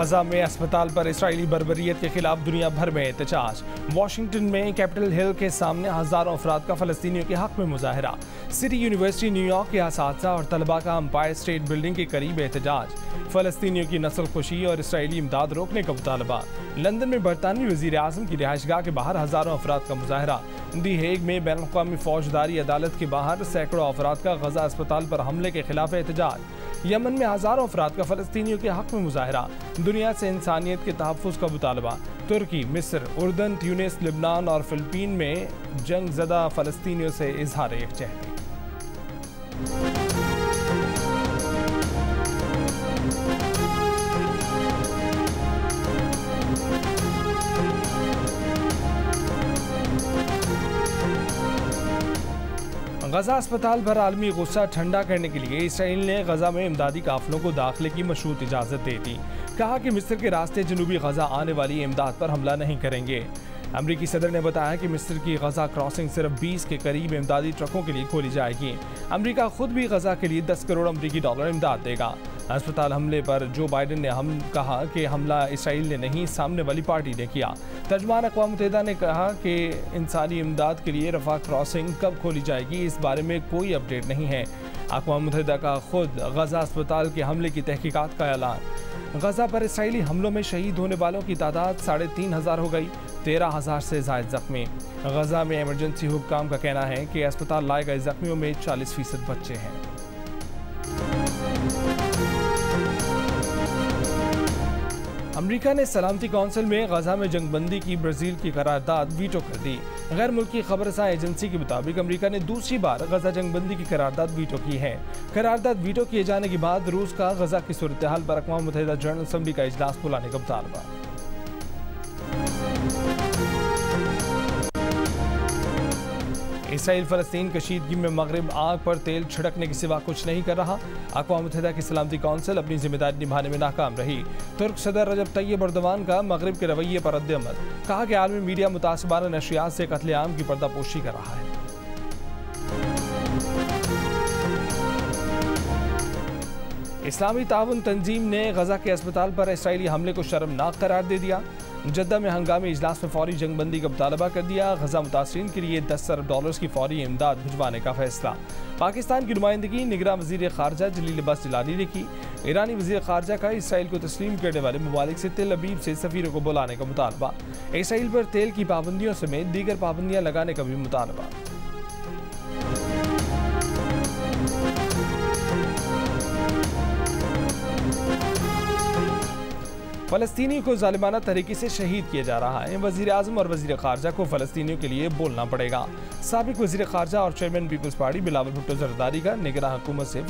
गजा में अस्पताल पर इसराइली बर्बरियत के खिलाफ दुनिया भर में एहतजाज। वाशिंगटन में कैपिटल हिल के सामने हज़ारों अफराद का फ़लस्तीनियों के हक़ में मुजाहरा। सिटी यूनिवर्सिटी न्यूयॉर्क के हादसा और तलबा का एम्पायर स्टेट बिल्डिंग के करीब एहतजाज। फ़लस्तीनियों की नस्लकुशी और इसराइली इमदाद रोकने का मुतालबा। लंदन में बरतानवी वज़ीर आज़म की रिहाइशगाह के बाहर हज़ारों अफराद का मुजाहरा। दी हेग में बैन अल-अक़वामी फौजदारी अदालत के बाहर सैकड़ों अफराद का गजा अस्पताल पर हमले के खिलाफ एहतजाज। यमन में हज़ारों अफराद का फ़लस्तीनियों के हक़ में मुजाहरा। दुनिया से इंसानियत के तहफ़्फ़ुज़ का मुतालबा। तुर्की, मिस्र, उर्दन, ट्यूनिस, लिबनान और फिलिपीन में जंग ज़दा फ़लस्तीनियों से इजहार यकजहती। गजा अस्पताल पर आलमी गुस्सा ठंडा करने के लिए इसराइल ने गजा में इमदादी काफिलों को दाखिले की मशरूत इजाज़त दे दी। कहा कि मिस्र के रास्ते जनूबी गजा आने वाली इमदाद पर हमला नहीं करेंगे। अमरीकी सदर ने बताया कि मिस्र की गजा क्रॉसिंग सिर्फ 20 के करीब इमदादी ट्रकों के लिए खोली जाएगी। अमरीका खुद भी गजा के लिए 10 करोड़ अमरीकी डॉलर इमदाद देगा। अस्पताल हमले पर जो बाइडन ने कहा कि हमला इसराइल ने नहीं, सामने वाली पार्टी ने किया। तर्जुमान अक़वाम मुत्तहिदा ने कहा कि इंसानी इमदाद के लिए रफ़ा क्रॉसिंग कब खोली जाएगी, इस बारे में कोई अपडेट नहीं है। अक़वाम मुत्तहिदा का खुद गजा अस्पताल के हमले की तहकीकात का ऐलान। गजा पर इसराइली हमलों में शहीद होने वालों की तादाद 3,500 हो गई। 13,000 से ज़ायद ज़ख्मी। गजा में एमरजेंसी हुक्काम का कहना है कि अस्पताल लाए गए ज़ख्मियों में 40% बच्चे हैं। अमरीका ने सलामती कौंसिल में गजा में जंगबंदी की ब्राज़ील की करारदाद वीटो कर दी। गैर मुल्की खबरसां एजेंसी के मुताबिक अमरीका ने दूसरी बार गजा जंगबंदी की करारदाद वीटो की है। करारदाद वीटो किए जाने के बाद रूस का गजा की सूरत हाल पर अक़वाम मुत्तहिदा जनरल असम्बली का इजलास बुलाने का मुतालबा। इसराइल फ़लस्तीन कशीदगी में मगरिब आग पर तेल छिड़कने के सिवा कुछ नहीं कर रहा। अक़वाम मुत्तहिदा की सलामती कौंसिल अपनी जिम्मेदारी निभाने में नाकाम रही। तुर्क सदर रजब तैयब एर्दोआन का मगरिब के रवैये पर रद्द-ए-अमल। कहा कि आलमी मीडिया मुतासिबाना नशरियात से कत्लेआम की पर्दापोशी कर रहा है। इस्लामी ताउन तंजीम ने गजा के अस्पताल पर इसराइली हमले को शर्मनाक करार दे दिया। जद्दा में हंगामी इजलास में फौरी जंगबंदी का मुतालबा कर दिया। गजा मुतासरीन के लिए 10 अरब डॉलर्स की फौरी इमदाद भिजवाने का फैसला। पाकिस्तान की नुमाइंदगी निगरां वज़ीर ख़ारजा जलील अब्बास जिलानी ने की। ईरानी वज़ीर ख़ारजा का इसराइल को तस्लीम करने वाले ममालिक से तेल अवीव से सफ़ीरों को बुलाने का मुतालबा। इसराइल पर तेल की पाबंदियों समेत दीगर पाबंदियाँ लगाने का भी मुतालबा। फ़लस्तीनियों को जालिमाना तरीके से शहीद किया जा रहा है। वज़ीर आज़म और वज़ीर ख़ारजा को फ़लस्तीनियों के लिए बोलना पड़ेगा। साबिक़ वज़ीर ख़ारजा और chairman people's party Bilawal Bhutto Zardari का निगरां हुकूमत से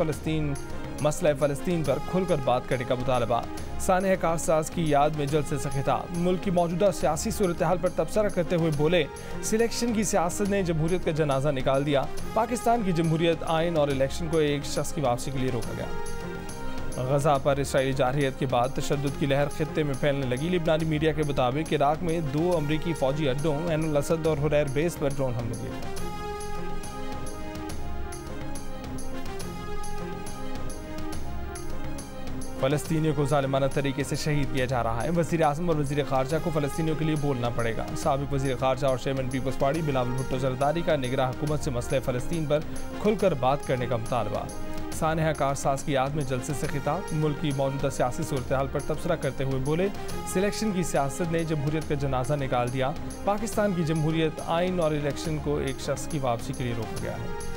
मसला फ़लस्तीन पर खुलकर बात करने का मुतालबा। सानह कारसाज की याद में जलसे से खिताब। मुल्क की मौजूदा सियासी सूरत हाल पर तबसरा करते हुए बोले, सिलेक्शन की सियासत ने जमहूरियत का जनाजा निकाल दिया। पाकिस्तान की जमहूरियत आइन और इलेक्शन को एक शख्स की वापसी के लिए रोका गया। गजा पर इसराइली जारहियत के बाद तशद्दुद की लहर खित्ते में फैलने लगी। लिबनानी मीडिया के मुताबिक इराक़ में 2 अमरीकी फ़ौजी अड्डों ऐन अल असद और हुरैर बेस पर ड्रोन हमले किए। फ़लस्तीनियों को ज़ालिमाना तरीके से शहीद किया जा रहा है। वज़ीर आज़म और वज़ीर ख़ारजा को फ़लस्तीनियों के लिए बोलना पड़ेगा। साबिक़ वज़ीर ख़ारजा और chairman people's party Bilawal Bhutto Zardari का निगरां हुकूमत से मसले फ़लस्तीन पर खुलकर बात करने का मुतालबा। सानहा कारसाज की याद में जलसे से खिताब। मुल्क की मौजूदा सियासी सूरत हाल पर तबसरा करते हुए बोले, सिलेक्शन की सियासत ने जमहूरियत का जनाजा निकाल दिया। पाकिस्तान की जमहूरियत आइन और इलेक्शन को एक शख्स की वापसी के लिए रोका गया है।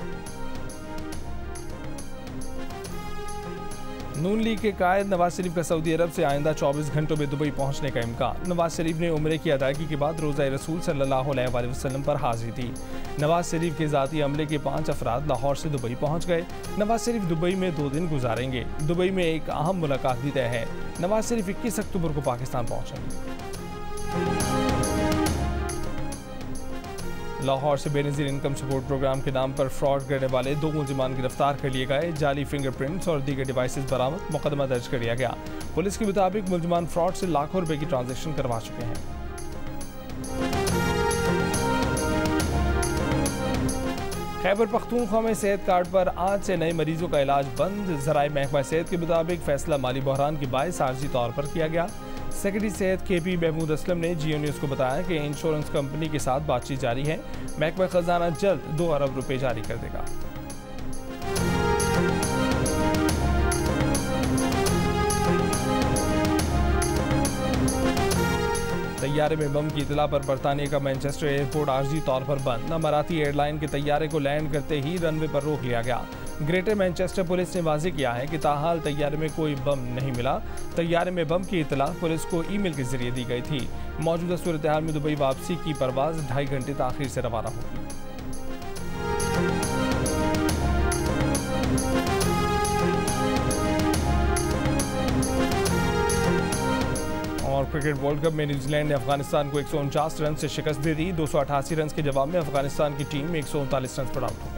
नून लीग के कायद नवाज शरीफ का सऊदी अरब से आइंदा 24 घंटों में दुबई पहुंचने का इम्कान। नवाज शरीफ ने उम्रे की अदायगी के बाद रोज़ा रसूल सल्लल्लाहु अलैहि वसल्लम पर हाजिरी दी। नवाज शरीफ के ज़ाती अमले के 5 अफराद लाहौर से दुबई पहुंच गए। नवाज शरीफ दुबई में 2 दिन गुजारेंगे। दुबई में एक अहम मुलाकात भी तय है। नवाज शरीफ 21 अक्टूबर को पाकिस्तान पहुँचेंगे। लाहौर से बेनज़ीर इनकम सपोर्ट प्रोग्राम के नाम पर फ्रॉड करने वाले 2 मुलजिमान गिरफ्तार कर लिए गए। जाली फिंगरप्रिंट्स और दीगर डिवाइसेस बरामद। मुकदमा दर्ज कर लिया गया। पुलिस के मुताबिक मुलजिमान फ्रॉड से लाखों रुपए की ट्रांजैक्शन करवा चुके हैं। खैबर पख्तूनख्वा में सेहत कार्ड पर आज से नए मरीजों का इलाज बंद। ज़राए महकमा सेहत के मुताबिक फैसला माली बहरान के बायस आर्जी तौर पर किया गया। सेक्रेटरी सेहत KP महमूद असलम ने जियो न्यूज़ को बताया कि इंश्योरेंस कंपनी के साथ बातचीत जारी है। महकमा खजाना जल्द 2 अरब रुपये जारी कर देगा। तैयारे में बम की इतला पर बरतानिया का मैनचेस्टर एयरपोर्ट आर्जी तौर पर बंद। अमाराती एयरलाइन के तैयारे को लैंड करते ही रनवे पर रोक लिया गया। ग्रेटर मैनचेस्टर पुलिस ने वाजे किया है कि ताहाल तैयारे में कोई बम नहीं मिला। तैयारे में बम की इतला पुलिस को ईमेल के जरिए दी गई थी। मौजूदा सूरत हाल में दुबई वापसी की परवाज 2.5 घंटे तखिर से रवाना होगी। क्रिकेट वर्ल्ड कप में न्यूजीलैंड ने अफगानिस्तान को 149 रन से शिकस्त दे दी। 288 रन के जवाब में अफगानिस्तान की टीम 139 रन पर आउट।